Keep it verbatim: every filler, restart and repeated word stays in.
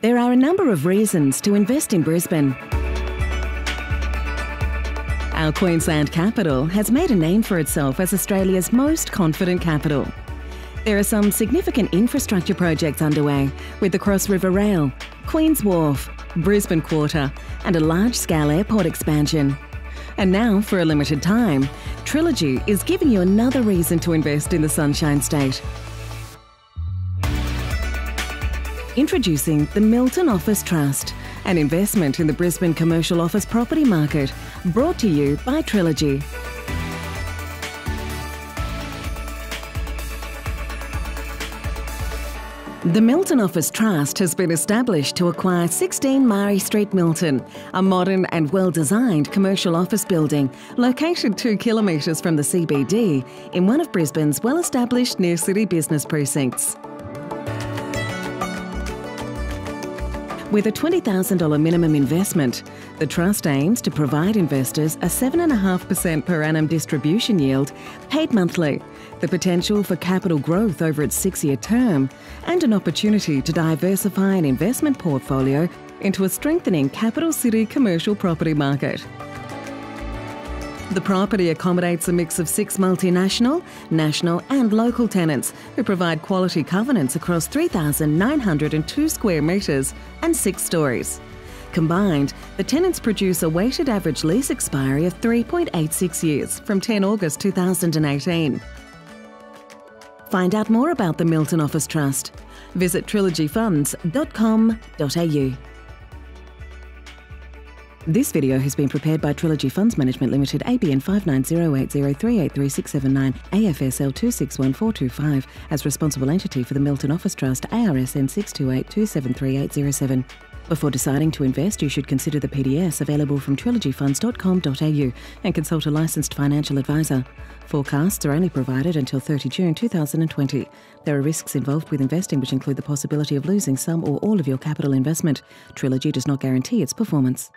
There are a number of reasons to invest in Brisbane. Our Queensland capital has made a name for itself as Australia's most confident capital. There are some significant infrastructure projects underway with the Cross River Rail, Queens Wharf, Brisbane Quarter and a large-scale airport expansion. And now, for a limited time, Trilogy is giving you another reason to invest in the Sunshine State. Introducing the Milton Office Trust, an investment in the Brisbane commercial office property market, brought to you by Trilogy. The Milton Office Trust has been established to acquire sixteen Murray Street, Milton, a modern and well-designed commercial office building located two kilometres from the C B D in one of Brisbane's well-established near-city business precincts. With a twenty thousand dollars minimum investment, the Trust aims to provide investors a seven point five percent per annum distribution yield paid monthly, the potential for capital growth over its six-year term, and an opportunity to diversify an investment portfolio into a strengthening capital city commercial property market. The property accommodates a mix of six multinational, national and local tenants who provide quality covenants across three thousand nine hundred and two square metres and six storeys. Combined, the tenants produce a weighted average lease expiry of three point eight six years from ten August two thousand eighteen. Find out more about the Milton Office Trust. Visit Trilogy Funds dot com dot A U. This video has been prepared by Trilogy Funds Management Limited, A B N five nine zero eight zero three eight three six seven nine, A F S L two six one four two five, as responsible entity for the Milton Office Trust, A R S N six two eight two seven three eight zero seven. Before deciding to invest, you should consider the P D S available from Trilogy Funds dot com dot A U and consult a licensed financial advisor. Forecasts are only provided until thirty June two thousand twenty. There are risks involved with investing which include the possibility of losing some or all of your capital investment. Trilogy does not guarantee its performance.